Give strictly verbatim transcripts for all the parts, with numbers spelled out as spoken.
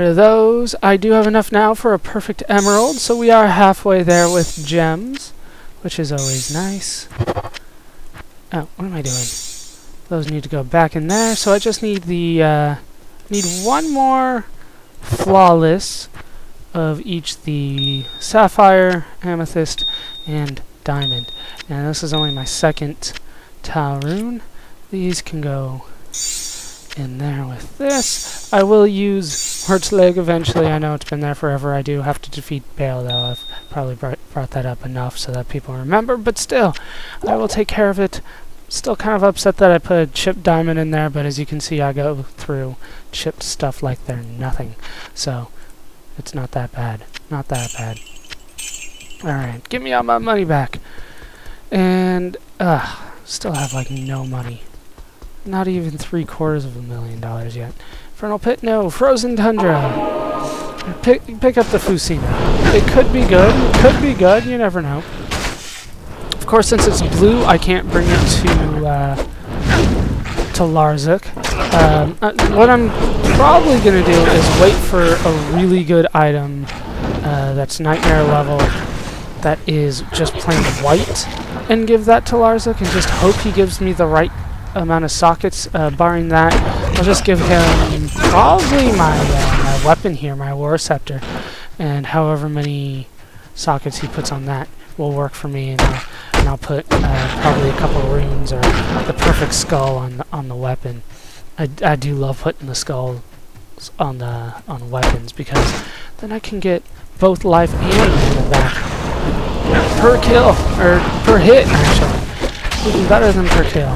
rid of those. I do have enough now for a perfect emerald, so we are halfway there with gems, which is always nice. Oh, what am I doing? Those need to go back in there, so I just need the, uh, need one more flawless of each the sapphire, amethyst, and diamond. And this is only my second Talrune. These can go in there with this. I will use Wurtzleg eventually. I know it's been there forever. I do have to defeat Baal, though. I've probably brought, brought that up enough so that people remember, but still, I will take care of it. Still kind of upset that I put a chipped diamond in there, but as you can see, I go through chipped stuff like they're nothing. So, it's not that bad. Not that bad. Alright, give me all my money back. And, ugh, still have like no money. Not even three quarters of a million dollars yet. Infernal Pit? No. Frozen Tundra! Pick, pick up the Fusina. It could be good. Could be good. You never know. Of course, since it's blue, I can't bring it to, uh, to Larzuk. Um, uh, what I'm probably going to do is wait for a really good item uh, that's Nightmare level that is just plain white and give that to Larzuk and just hope he gives me the right amount of sockets. Uh, barring that, I'll just give him probably my, uh, my weapon here, my War Scepter, and however many sockets he puts on that will work for me, and I'll, and I'll put uh, probably a couple runes or the perfect skull on the, on the weapon. I, I do love putting the skulls on the on weapons because then I can get both life and heal back per kill, or per hit actually, even better than per kill.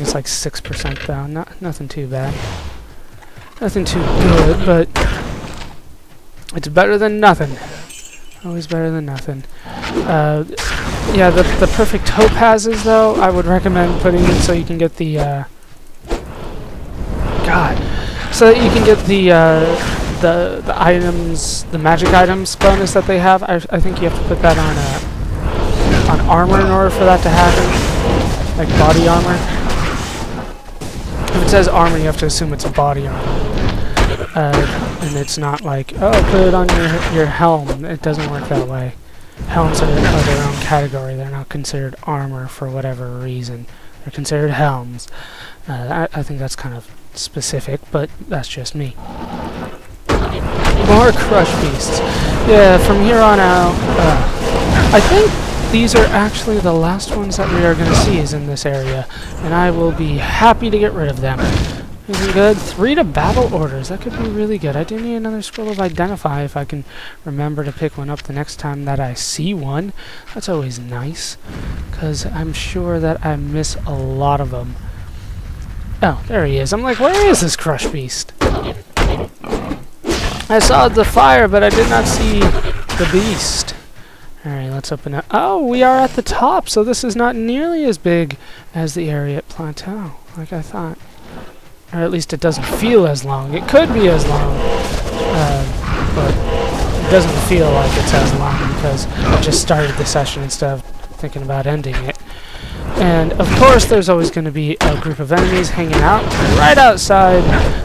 It's like six percent though. Not nothing too bad. Nothing too good, but it's better than nothing. Always better than nothing. Uh, yeah, the the perfect topazes though, I would recommend putting in so you can get the uh, God, so that you can get the uh, the the items, the magic items bonus that they have. I I think you have to put that on uh, on armor in order for that to happen, like body armor. If it says armor, you have to assume it's a body armor. Uh, and it's not like, oh, put it on your, your helm. It doesn't work that way. Helms are, are their own category. They're not considered armor for whatever reason. They're considered helms. Uh, I, I think that's kind of specific, but that's just me. More Crush Beasts. Yeah, from here on out, uh, I think these are actually the last ones that we are going to see is in this area, and I will be happy to get rid of them. Isn't good? Three to battle orders. That could be really good. I do need another scroll of Identify if I can remember to pick one up the next time that I see one. That's always nice, because I'm sure that I miss a lot of them. Oh, there he is. I'm like, where is this Crush Beast? I saw the fire, but I did not see the beast. Alright, let's open up. Oh, we are at the top, so this is not nearly as big as the Arreat Plateau, like I thought. Or at least it doesn't feel as long. It could be as long, uh, but it doesn't feel like it's as long because I just started the session instead of thinking about ending it. And, of course, there's always going to be a group of enemies hanging out right outside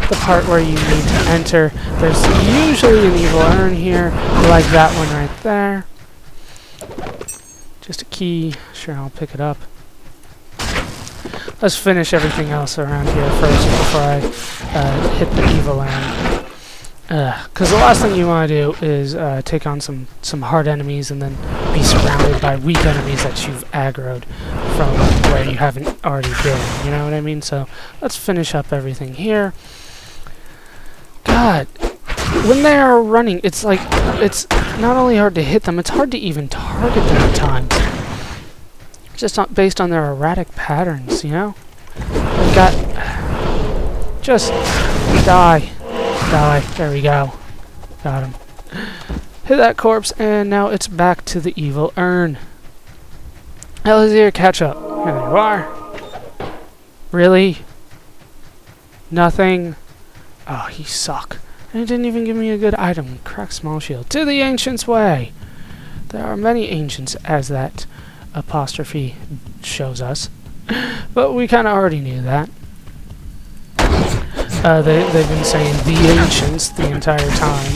the part where you need to enter. There's usually an evil urn here, like that one right there. Just a key. Sure, I'll pick it up. Let's finish everything else around here first before I uh, hit the evil end. Because uh, the last thing you want to do is uh, take on some, some hard enemies and then be surrounded by weak enemies that you've aggroed from where you haven't already been. You know what I mean? So let's finish up everything here. God. When they are running, it's like, it's not only hard to hit them, it's hard to even target them at times. Just on, based on their erratic patterns, you know? They've got... Just die. Die. There we go. Got him. Hit that corpse, and now it's back to the evil urn. Alhizeer, catch up. Here you are. Really? Nothing? Oh, you suck. And it didn't even give me a good item. Crack small shield. To the Ancients' Way! There are many ancients, as that apostrophe shows us. But we kind of already knew that. Uh, they, they've been saying the Ancients the entire time.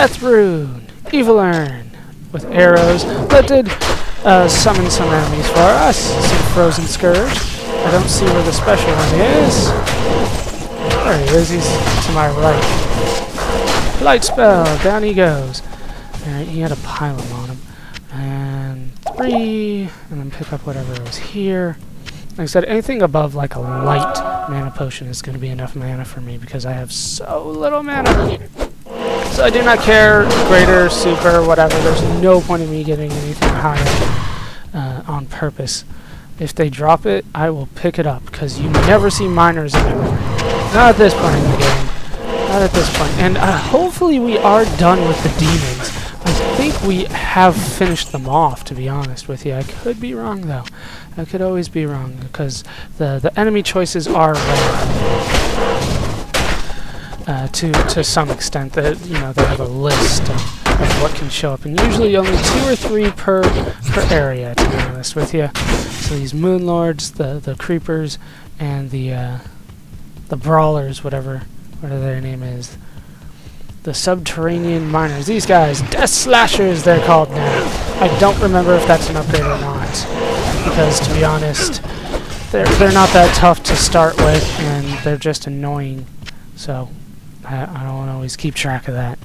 Ethrune, Evelern, with arrows that did uh, summon some enemies for us. Some Frozen Scourge. I don't see where the special one is. There he is, he's to my right. Light spell, down he goes. Alright, he had a pylon on him. And three, and then pick up whatever was here. Like I said, anything above like a light mana potion is going to be enough mana for me because I have so little mana. So I do not care, greater, super, whatever. There's no point in me getting anything higher uh, on purpose. If they drop it, I will pick it up because you never see miners anymore. Not at this point in the game. Not at this point. And uh, hopefully we are done with the demons. I think we have finished them off, to be honest with you. I could be wrong, though. I could always be wrong, because the, the enemy choices are uh, to to some extent. That, you know, they have a list of, of what can show up, and usually only two or three per per area, to be honest with you. So these Moon Lords, the the Creepers, and the uh, the Brawlers, whatever whatever their name is. The Subterranean Miners. These guys, Death Slashers, they're called now. I don't remember if that's an upgrade or not, because to be honest, they're, they're not that tough to start with, and they're just annoying, so I, I don't always keep track of that.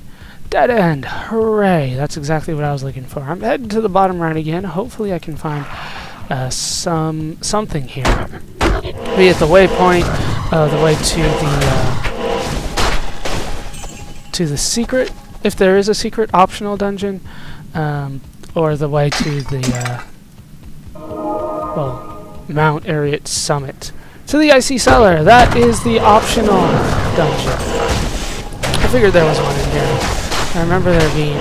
Dead End, hooray, that's exactly what I was looking for. I'm heading to the bottom right again. Hopefully I can find uh, some something here. Be at the waypoint, uh, the way to the... Uh, to the secret, if there is a secret optional dungeon, um, or the way to the uh, well, Mount Arreat Summit, to the Icy Cellar. That is the optional dungeon. I figured there was one in here. I remember there being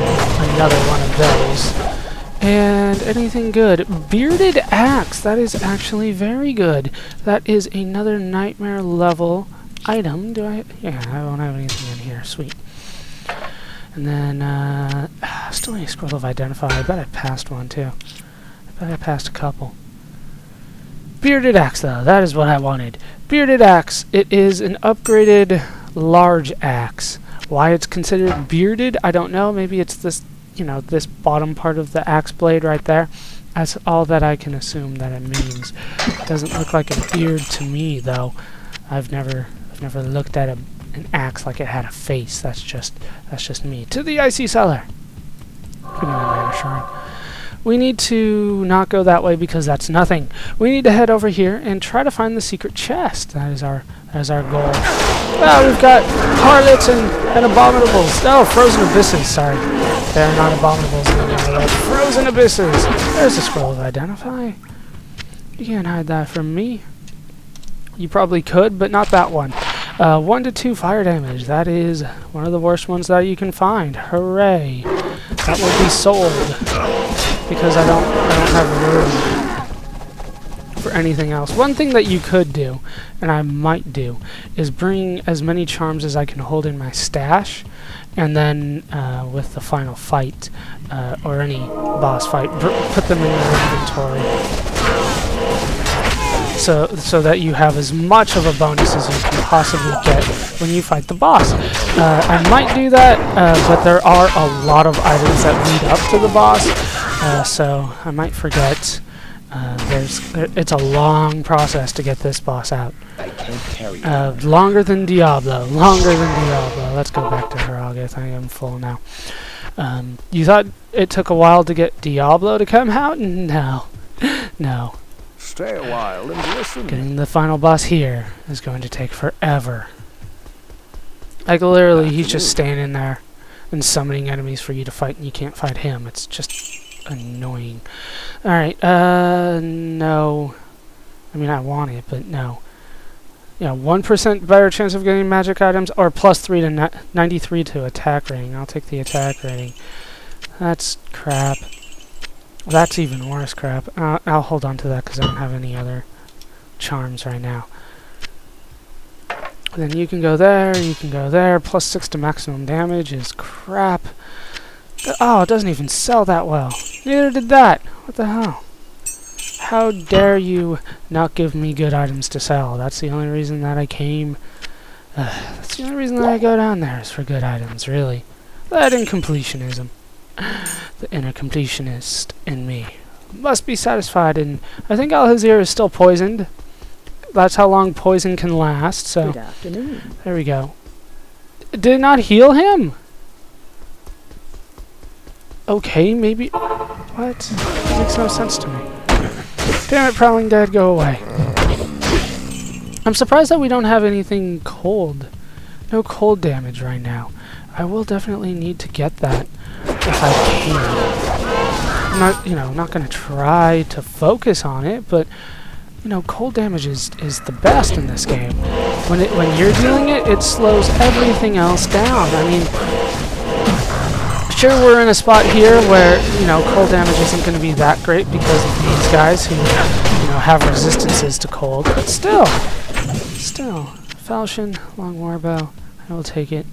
another one of those. And anything good? Bearded Axe. That is actually very good. That is another nightmare level item. Do I? Yeah, I don't have anything in here. Sweet. And then, uh, still need a scroll of Identify. I bet I passed one, too. I bet I passed a couple. Bearded Axe, though. That is what I wanted. Bearded Axe. It is an upgraded large axe. Why it's considered bearded, I don't know. Maybe it's this, you know, this bottom part of the axe blade right there. That's all that I can assume that it means. It doesn't look like a beard to me, though. I've never, I've never looked at a an axe like it had a face. That's just that's just me. To the Icy Cellar. We need to not go that way because that's nothing. We need to head over here and try to find the secret chest. That is our that is our goal. Well, we've got harlots and, and abominables. No, frozen abysses, sorry. They're not abominables anymore. Like frozen abysses. There's a scroll of Identify. You can't hide that from me. You probably could, but not that one. Uh, one to two fire damage. That is one of the worst ones that you can find. Hooray! That will be sold because I don't, I don't have room for anything else. One thing that you could do, and I might do, is bring as many charms as I can hold in my stash, and then uh, with the final fight uh, or any boss fight, br put them in your inventory. So, so that you have as much of a bonus as you can possibly get when you fight the boss. Uh, I might do that, uh, but there are a lot of items that lead up to the boss, uh, so I might forget. Uh, there's, it's a long process to get this boss out. Uh, longer than Diablo. Longer than Diablo. Let's go back to Harrogath. I am full now. Um, you thought it took a while to get Diablo to come out? No. No. Stay a while and listen. Getting the final boss here is going to take forever. Like literally, he's just standing there and summoning enemies for you to fight, and you can't fight him. It's just annoying. All right, uh, no. I mean, I want it, but no. Yeah, one percent better chance of getting magic items, or plus three to ni ninety-three to attack rating. I'll take the attack rating. That's crap. That's even worse crap. Uh, I'll hold on to that because I don't have any other charms right now. And then you can go there, you can go there. Plus six to maximum damage is crap. Oh, it doesn't even sell that well. Neither did that. What the hell? How dare you not give me good items to sell? That's the only reason that I came That's the only reason that I go down there, is for good items, really. That and completionism. The inner completionist in me must be satisfied, and I think Alhizeer is still poisoned. That's how long poison can last, so... Good afternoon. There we go. Did it not heal him? Okay, maybe... What? That makes no sense to me. Damn it, Prowling Dad, go away. I'm surprised that we don't have anything cold. No cold damage right now. I will definitely need to get that if I can. I'm not, you know, I'm not going to try to focus on it, but... You know, cold damage is, is the best in this game. When it when you're dealing it, it slows everything else down. I mean, sure, we're in a spot here where, you know, cold damage isn't going to be that great because of these guys who, you know, have resistances to cold. But still, still, falchion, long warbow, I will take it.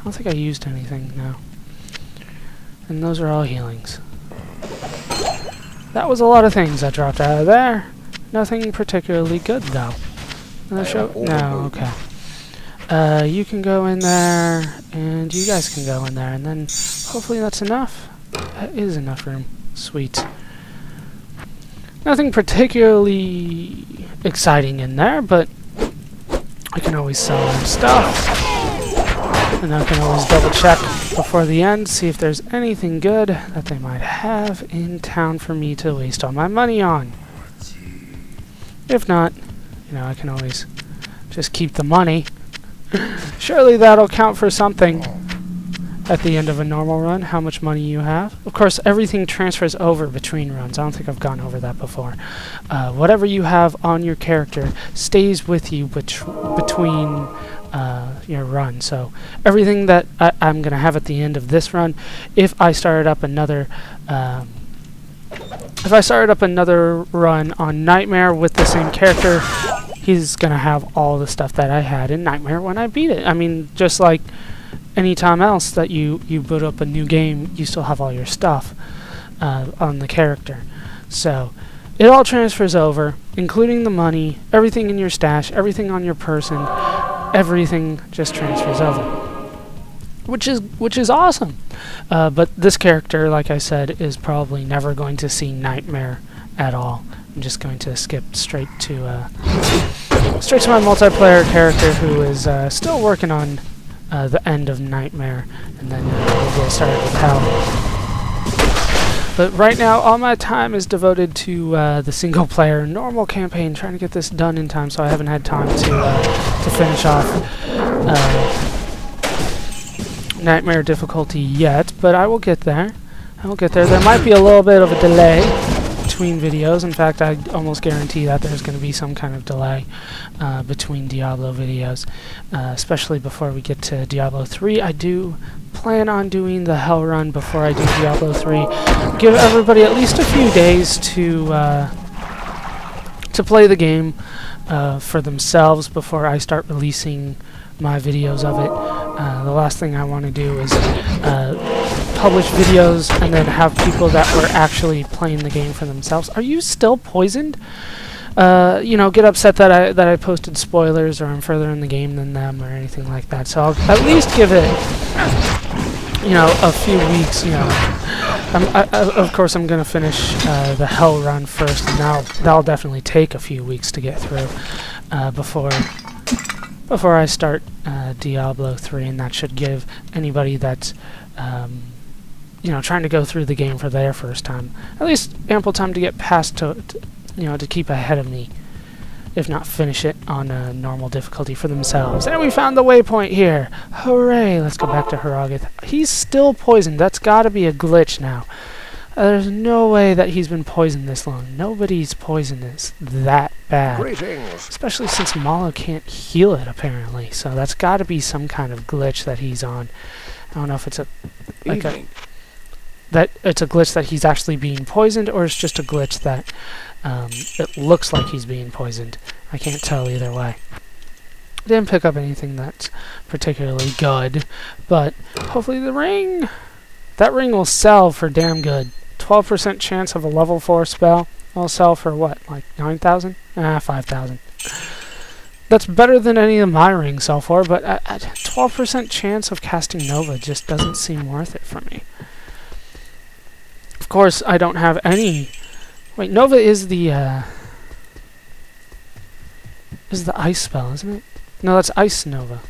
I don't think I used anything, no. And those are all healings. That was a lot of things I dropped out of there. Nothing particularly good, though. Another show? No, okay. Uh, you can go in there, and you guys can go in there, and then hopefully that's enough. That is enough room. Sweet. Nothing particularly exciting in there, but I can always sell them stuff. And I can always double-check before the end, see if there's anything good that they might have in town for me to waste all my money on. If not, you know, I can always just keep the money. Surely that'll count for something at the end of a normal run, how much money you have. Of course, everything transfers over between runs. I don't think I've gone over that before. Uh, whatever you have on your character stays with you bet between uh, your run. So everything that I I'm going to have at the end of this run, if I started up another... Um, If I started up another run on Nightmare with the same character, he's going to have all the stuff that I had in Nightmare when I beat it. I mean, just like any time else that you, you boot up a new game, you still have all your stuff uh, on the character. So, it all transfers over, including the money, everything in your stash, everything on your person, everything just transfers over. Which is which is awesome, uh, but this character, like I said, is probably never going to see Nightmare at all. I'm just going to skip straight to uh, straight to my multiplayer character, who is uh, still working on uh, the end of Nightmare, and then uh, we'll get started with Hell. But right now, all my time is devoted to uh, the single-player normal campaign, trying to get this done in time, so I haven't had time to uh, to finish off. Uh, Nightmare difficulty yet, but I will get there. I will get there. There might be a little bit of a delay between videos. In fact, I almost guarantee that there's going to be some kind of delay uh, between Diablo videos, uh, especially before we get to Diablo three. I do plan on doing the Hell Run before I do Diablo three. Give everybody at least a few days to uh, to play the game uh, for themselves before I start releasing my videos of it. Uh, the last thing I want to do is uh, publish videos and then have people that were actually playing the game for themselves. Are you still poisoned? Uh, you know, get upset that I that I posted spoilers or I'm further in the game than them or anything like that. So I'll at least give it, you know, a few weeks. You know, I'm, I, I, of course I'm gonna finish uh, the Hell Run first, and that'll that'll definitely take a few weeks to get through uh, before. Before I start uh, Diablo three, and that should give anybody that's, um, you know, trying to go through the game for their first time, at least ample time to get past to, to you know, to keep ahead of me, if not finish it on a normal difficulty for themselves. And we found the waypoint here! Hooray! Let's go back to Harrogath. He's still poisoned. That's gotta be a glitch now. Uh, there's no way that he's been poisoned this long. Nobody's poisoned is that bad. Greetings. Especially since Molo can't heal it, apparently. So that's got to be some kind of glitch that he's on. I don't know if it's a... like a, that it's a glitch that he's actually being poisoned, or it's just a glitch that um, it looks like he's being poisoned. I can't tell either way. I didn't pick up anything that's particularly good, but hopefully the ring... That ring will sell for damn good. twelve percent chance of a level four spell will sell for what, like nine thousand? Ah, five thousand. That's better than any I'm hiring so far, but a twelve percent chance of casting Nova just doesn't seem worth it for me. Of course, I don't have any... Wait, Nova is the... Uh, is the ice spell, isn't it? No, that's Ice Nova.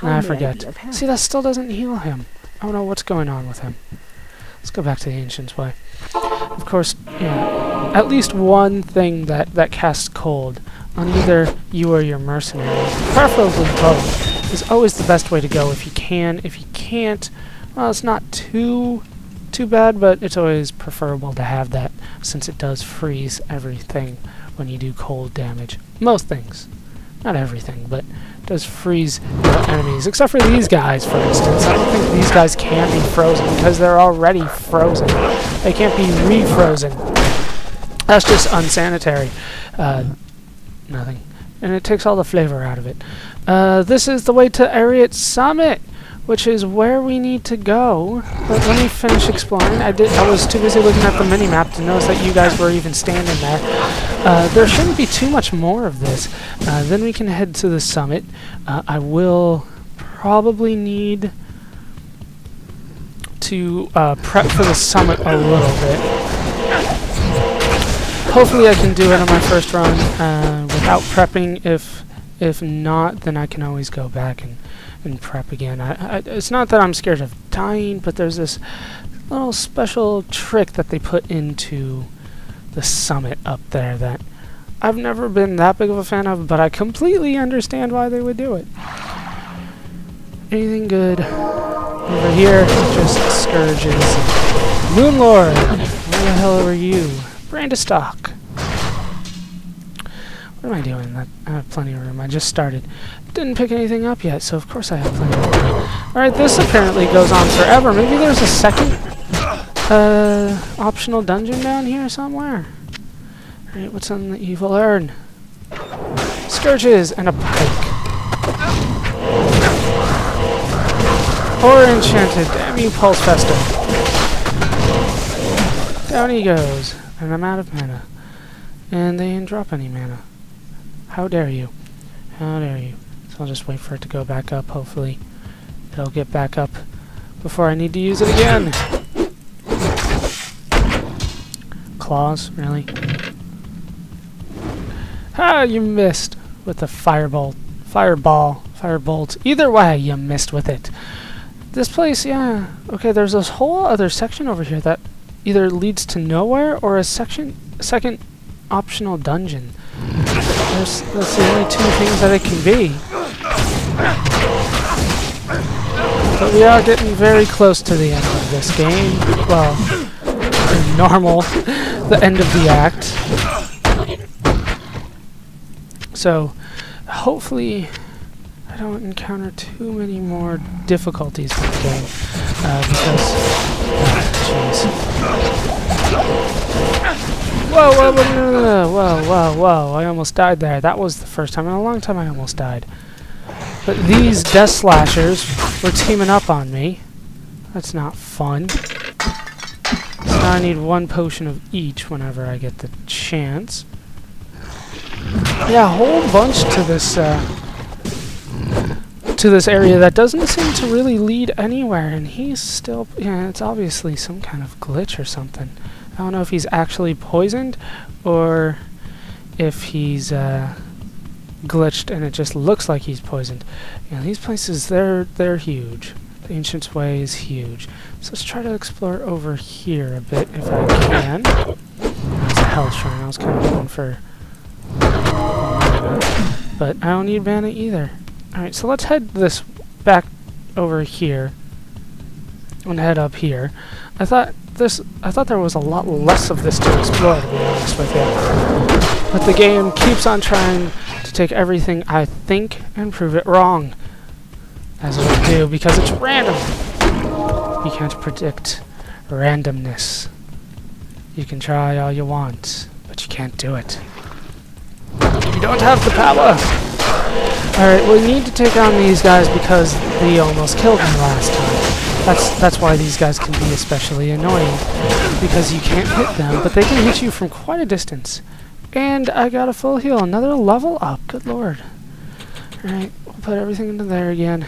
Nah, I forget. See, that still doesn't heal him. I don't know what's going on with him. Let's go back to the Ancients' Way. Of course, yeah, at least one thing that, that casts cold on either you or your mercenaries, preferably both, is always the best way to go if you can. If you can't, well, it's not too too bad, but it's always preferable to have that since it does freeze everything when you do cold damage. Most things. Not everything, but it does freeze your enemies, except for these guys, for instance. I don't think these guys can be frozen because they're already frozen. They can't be refrozen. That's just unsanitary. Uh, nothing. And it takes all the flavor out of it. Uh, this is the way to Arreat Summit, which is where we need to go. But let me finish exploring. I did. I was too busy looking at the mini-map to notice that you guys were even standing there. Uh, there shouldn't be too much more of this. Uh, then we can head to the summit. Uh, I will probably need to uh, prep for the summit a little bit. Hopefully I can do it on my first run uh, without prepping. If if not, then I can always go back and and prep again. I, I, it's not that I'm scared of dying, but there's this little special trick that they put into the summit up there that I've never been that big of a fan of, but I completely understand why they would do it. Anything good over here? Just scourges. Moonlord! Where the hell are you? Brandistock. What am I doing? That I have plenty of room. I just started. Didn't pick anything up yet, so of course I have plenty of room. Alright, this apparently goes on forever. Maybe there's a second uh, optional dungeon down here somewhere. Alright, what's on the evil urn? Scourges and a pike. Or enchanted. I mean, pulse fester. Down he goes. And I'm out of mana. And they didn't drop any mana. How dare you. How dare you. So I'll just wait for it to go back up, hopefully. It'll get back up before I need to use it again. Claws, really? Ah, you missed with the firebolt. Fireball. Firebolt. Either way, you missed with it. This place, yeah. Okay, there's this whole other section over here that either leads to nowhere or a section, second optional dungeon. There's, that's the only two things that it can be. But we are getting very close to the end of this game. Well, in normal, the end of the act. So, hopefully, I don't encounter too many more difficulties in the game. Uh, because, oh, jeez. Whoa, whoa, whoa, whoa, whoa, whoa, I almost died there. That was the first time in a long time I almost died. But these death slashers were teaming up on me. That's not fun. So now I need one potion of each whenever I get the chance. Yeah, a whole bunch to this, uh, to this area that doesn't seem to really lead anywhere. And he's still, yeah, it's obviously some kind of glitch or something. I don't know if he's actually poisoned or if he's uh, glitched and it just looks like he's poisoned. You know, these places, they're, they're huge. The Ancients' Way is huge. So let's try to explore over here a bit if I can. It's a hell shrine. I was kind of going for... But I don't need mana either. Alright, so let's head this back over here and head up here. I thought... This, I thought there was a lot less of this to explore, to be honest with you. But the game keeps on trying to take everything I think and prove it wrong. As it would do, because it's random. You can't predict randomness. You can try all you want, but you can't do it. You don't have the power! Alright, we need to take on these guys because they almost killed me last time. That's, that's why these guys can be especially annoying, because you can't hit them, but they can hit you from quite a distance. And I got a full heal, another level up, good lord. Alright, we'll put everything into there again.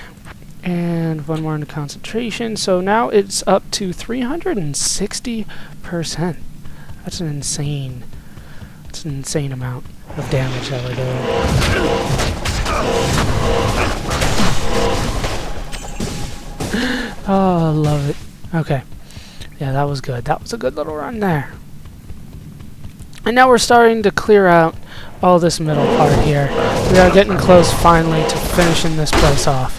And one more into concentration. So now it's up to three hundred sixty percent. That's an insane, that's an insane amount of damage that we're doing. Oh, I love it. Okay. Yeah, that was good. That was a good little run there. And now we're starting to clear out all this middle part here. We are getting close finally to finishing this place off.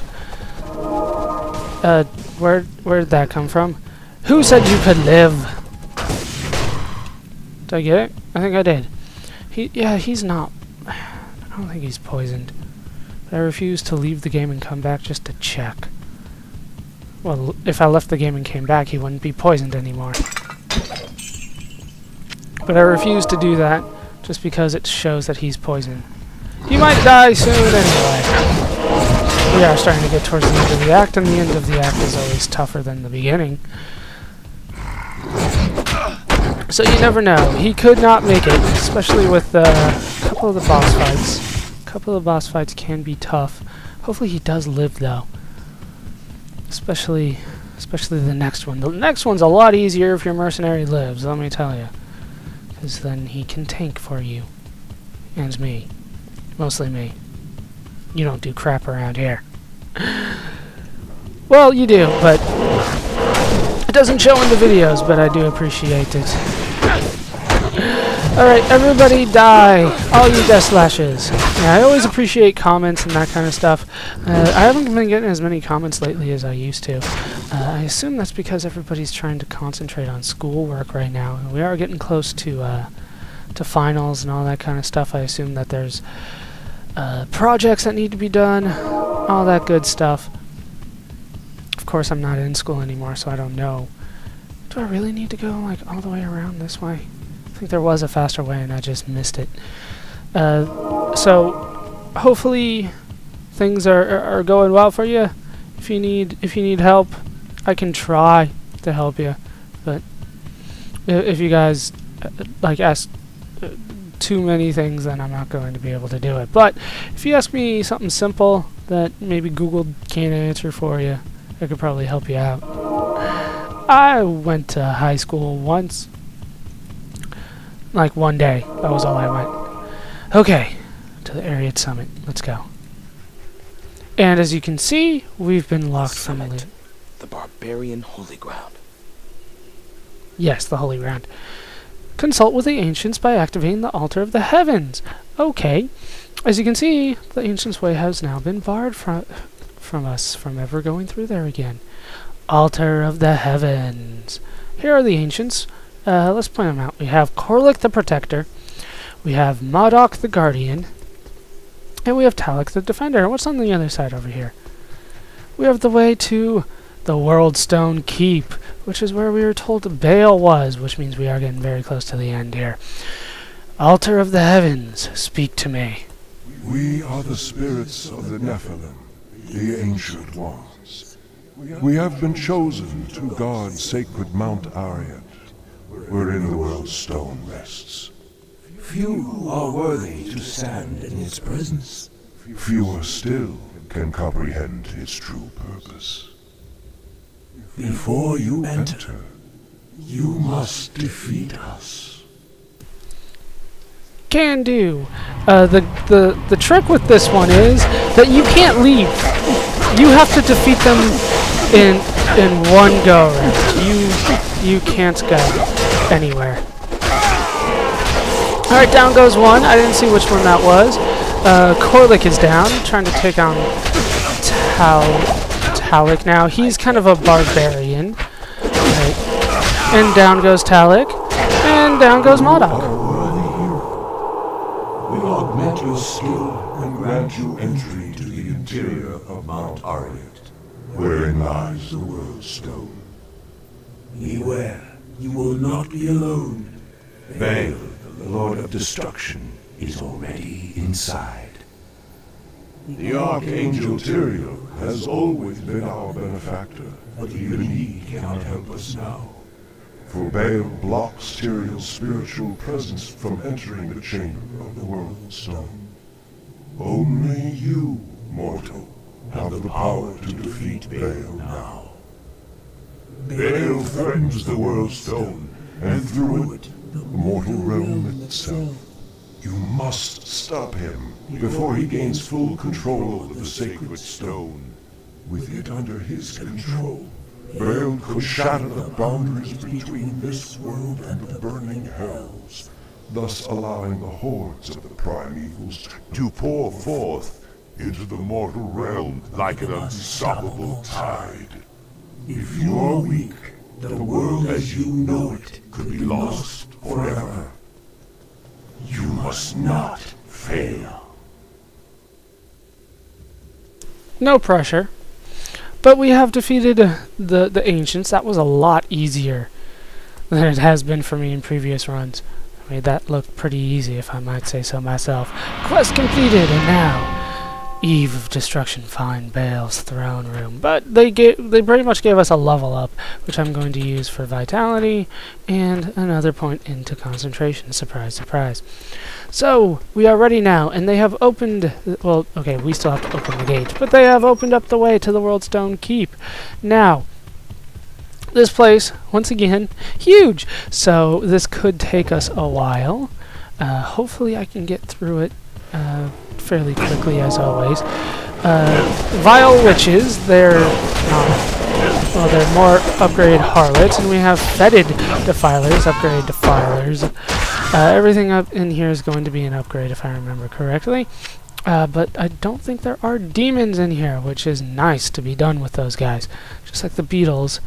Uh, where, where did that come from? Who said you could live? Did I get it? I think I did. He, yeah, he's not... I don't think he's poisoned. But I refuse to leave the game and come back just to check. Well, if I left the game and came back, he wouldn't be poisoned anymore. But I refuse to do that just because it shows that he's poisoned. He might die soon anyway. We are starting to get towards the end of the act, and the end of the act is always tougher than the beginning. So you never know. He could not make it, especially with uh, a couple of the boss fights. A couple of the boss fights can be tough. Hopefully he does live, though. Especially, especially the next one. The next one's a lot easier if your mercenary lives, let me tell you. Because then he can tank for you. And me. Mostly me. You don't do crap around here. Well, you do, but it doesn't show in the videos, but I do appreciate it. Alright, everybody die. All you death slashes. Yeah, I always appreciate comments and that kind of stuff. Uh, I haven't been getting as many comments lately as I used to. Uh, I assume that's because everybody's trying to concentrate on schoolwork right now. We are getting close to, uh, to finals and all that kind of stuff. I assume that there's Uh, projects that need to be done, all that good stuff. Of course, I'm not in school anymore, so I don't know. Do I really need to go like all the way around this way? I think there was a faster way and I just missed it. Uh, so hopefully things are, are going well for you. If you need if you need help, I can try to help you. But if you guys uh, like ask. Uh, too many things, then I'm not going to be able to do it. But if you ask me something simple that maybe Google can't answer for you, I could probably help you out. I went to high school once. Like one day. That was all I went. Okay, to the Arreat Summit. Let's go. And as you can see, we've been locked from the loot. The barbarian holy ground. Yes, the holy ground. Consult with the Ancients by activating the Altar of the Heavens. Okay. As you can see, the Ancients' Way has now been barred from, from us from ever going through there again. Altar of the Heavens. Here are the Ancients. Uh, let's point them out. We have Korlik the Protector. We have Madawc the Guardian. And we have Talic the Defender. What's on the other side over here? We have the way to the Worldstone Keep, which is where we were told Baal was, which means we are getting very close to the end here. Altar of the Heavens, speak to me. We are the spirits of the Nephilim, the Ancient Ones. We have been chosen to guard sacred Mount Arreat, wherein the world's stone rests. Few are worthy to stand in its presence. Fewer still can comprehend its true purpose. Before you enter, you must defeat us. Can do. Uh, the, the, the trick with this one is that you can't leave. You have to defeat them in in one go round. You, you can't go anywhere. Alright, down goes one. I didn't see which one that was. Uh, Korlik is down, trying to take on Tao. Talic now. He's kind of a barbarian. Right. And down goes Talic. And down goes Madawc. We augment your skill and grant you entry to the interior of Mount Arreat, wherein lies the World Stone. Beware, you will not be alone. Baal, the Lord of Destruction, is already inside. The Archangel Tyrael has always been our benefactor, but even he cannot help us now. For Baal blocks Tyrael's spiritual presence from entering the chamber of the World Stone. Only you mortal, have the power to defeat Baal now. Baal threatens the Worldstone, and through it, the mortal realm itself. You must stop him before he gains full control of the sacred stone. With it under his control, Baal could shatter the boundaries between this world and the burning hells, thus allowing the hordes of the primevals to pour forth into the mortal realm like an unstoppable tide. If you are weak, the world as you know it could be lost forever. You must not fail. No pressure. But we have defeated the, the Ancients. That was a lot easier than it has been for me in previous runs. I made that look pretty easy, if I might say so myself. Quest completed, and now Eve of Destruction, find Baal's throne room. But they gave, they pretty much gave us a level up, which I'm going to use for vitality and another point into concentration. Surprise, surprise. So we are ready now, and they have opened. Well, okay, we still have to open the gate, but they have opened up the way to the Worldstone Keep. Now, this place, once again, huge! So this could take us a while. Uh, hopefully I can get through it uh, fairly quickly, as always. Uh, vile Witches, they're not... Well, they're more upgrade Harlots, and we have Fetid Defilers, upgrade Defilers. Uh, everything up in here is going to be an upgrade, if I remember correctly. Uh, but I don't think there are demons in here, which is nice to be done with those guys. Just like the Beatles.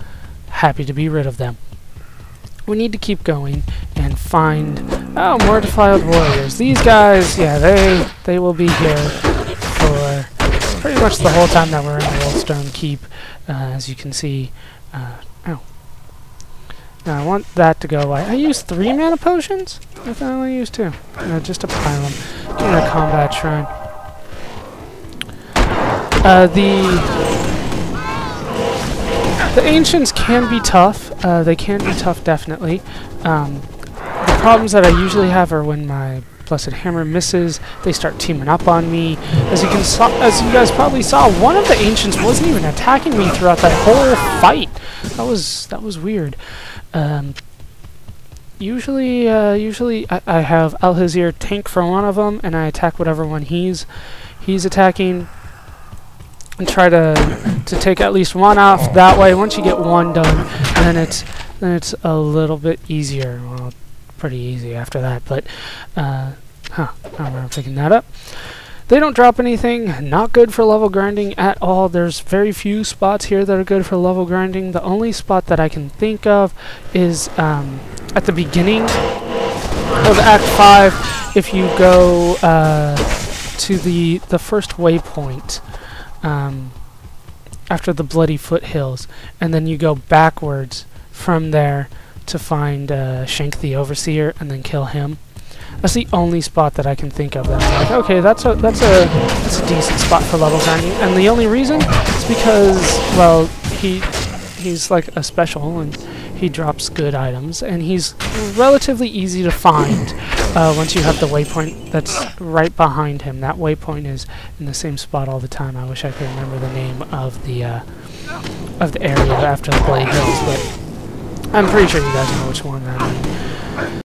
Happy to be rid of them. We need to keep going and find oh more defiled warriors. These guys, yeah, they they will be here for pretty much the whole time that we're in the Worldstone Keep, uh, as you can see. Uh, oh, now I want that to go away. I used three mana potions. I thought I only used two. No, just to pile them. Give me a combat shrine. Uh, the. The Ancients can be tough. Uh, they can be tough, definitely. Um, the problems that I usually have are when my Blessed Hammer misses. They start teaming up on me. As you can, so as you guys probably saw, one of the Ancients wasn't even attacking me throughout that whole fight. That was that was weird. Um, usually, uh, usually I, I have Alhizeer tank for one of them, and I attack whatever one he's he's attacking. And try to to take at least one off. That way, once you get one done, then it's then it's a little bit easier. Well, pretty easy after that. But uh, huh, I don't know where I'm picking that up. They don't drop anything. Not good for level grinding at all. There's very few spots here that are good for level grinding. The only spot that I can think of is um, at the beginning of Act Five. If you go uh, to the the first waypoint. Um, after the Bloody Foothills, and then you go backwards from there to find uh, Shank the Overseer and then kill him. That's the only spot that I can think of. That's like, okay, that's a that's a that's a decent spot for level grinding. And the only reason is because, well, he he's like a special, and he drops good items, and he's relatively easy to find. Uh, once you have the waypoint that's right behind him. That waypoint is in the same spot all the time. I wish I could remember the name of the uh, of the area after the Bloody Hills, but I'm pretty sure you guys know which one that is.